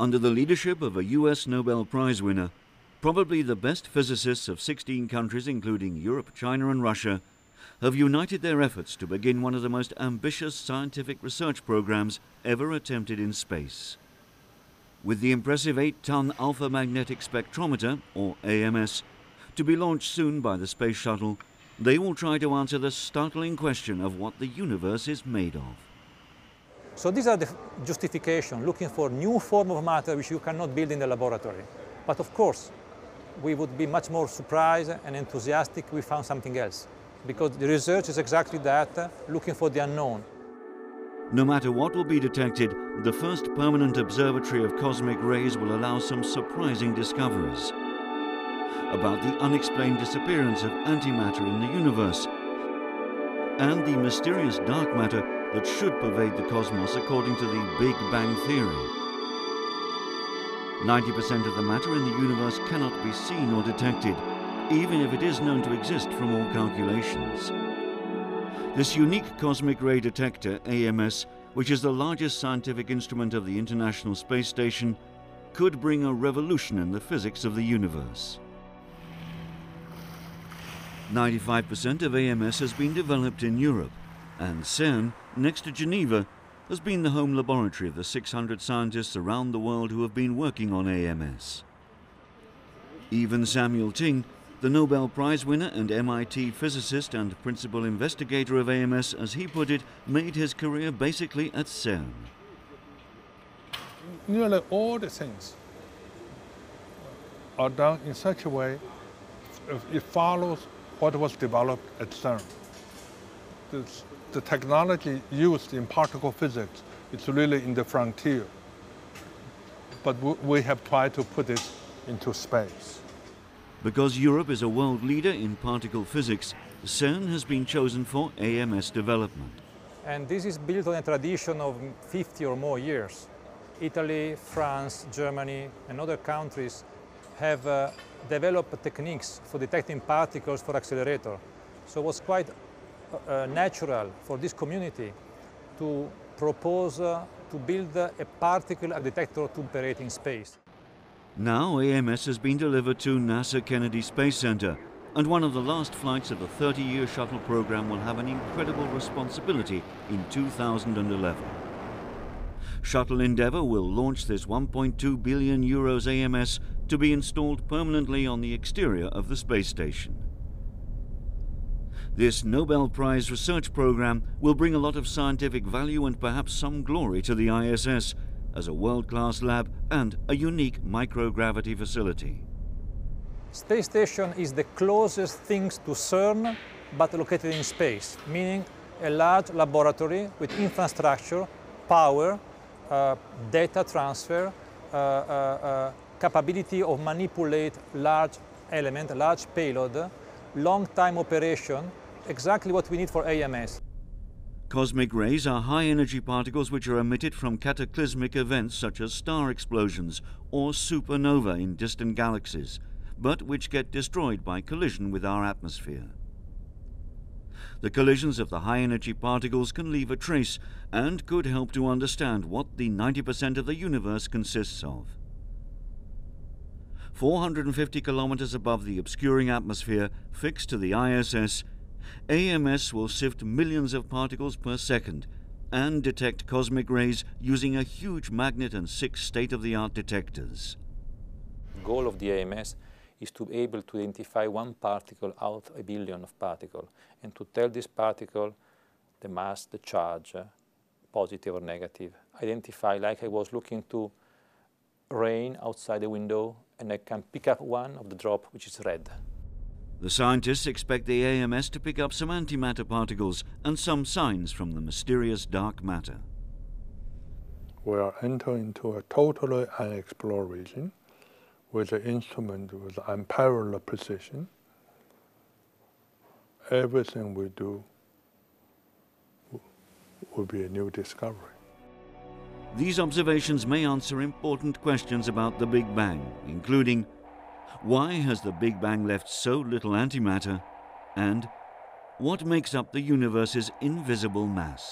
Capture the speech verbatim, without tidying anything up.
under the leadership of a U S Nobel Prize winner, probably the best physicists of sixteen countries, including Europe, China and Russia, have united their efforts to begin one of the most ambitious scientific research programs ever attempted in space. With the impressive eight-ton Alpha Magnetic Spectrometer, or A M S, to be launched soon by the space shuttle, they will try to answer the startling question of what the universe is made of. So these are the justification, looking for new form of matter which you cannot build in the laboratory. But of course, we would be much more surprised and enthusiastic if we found something else, because the research is exactly that, looking for the unknown. No matter what will be detected, the first permanent observatory of cosmic rays will allow some surprising discoveries about the unexplained disappearance of antimatter in the universe and the mysterious dark matter that should pervade the cosmos according to the Big Bang Theory. ninety percent of the matter in the universe cannot be seen or detected, even if it is known to exist from all calculations. This unique cosmic ray detector, A M S, which is the largest scientific instrument of the International Space Station, could bring a revolution in the physics of the universe. ninety-five percent of A M S has been developed in Europe, and CERN, next to Geneva, has been the home laboratory of the six hundred scientists around the world who have been working on A M S. Even Samuel Ting, the Nobel Prize winner and M I T physicist and principal investigator of A M S, as he put it, made his career basically at CERN. Nearly all the things are done in such a way it follows what was developed at CERN. This, the technology used in particle physics is really in the frontier, but we have tried to put it into space. Because Europe is a world leader in particle physics, CERN has been chosen for A M S development. And this is built on a tradition of fifty or more years. Italy, France, Germany, and other countries have uh, developed techniques for detecting particles for accelerator. So it was quite uh, natural for this community to propose uh, to build uh, a particle detector to operate in space. Now A M S has been delivered to NASA Kennedy Space Center, and one of the last flights of the thirty-year shuttle program will have an incredible responsibility in two thousand eleven. Shuttle Endeavour will launch this one point two billion euros A M S to be installed permanently on the exterior of the space station. This Nobel Prize research program will bring a lot of scientific value and perhaps some glory to the I S S as a world-class lab and a unique microgravity facility. Space station is the closest thing to CERN, but located in space, meaning a large laboratory with infrastructure, power, uh, data transfer, uh, uh, uh, capability of manipulate large element, large payload, long time operation, exactly what we need for A M S. Cosmic rays are high-energy particles which are emitted from cataclysmic events such as star explosions or supernova in distant galaxies, but which get destroyed by collision with our atmosphere. The collisions of the high-energy particles can leave a trace and could help to understand what the ninety percent of the universe consists of. four hundred fifty kilometers above the obscuring atmosphere, fixed to the I S S, A M S will sift millions of particles per second and detect cosmic rays using a huge magnet and six state-of-the-art detectors. The goal of the A M S is to be able to identify one particle out of a billion of particles and to tell this particle the mass, the charge, positive or negative. Identify, like I was looking to rain outside the window, and I can pick up one of the drop which is red. The scientists expect the A M S to pick up some antimatter particles and some signs from the mysterious dark matter. We are entering into a totally unexplored region with an instrument with unparalleled precision. Everything we do will be a new discovery. These observations may answer important questions about the Big Bang, including: why has the Big Bang left so little antimatter? And what makes up the universe's invisible mass?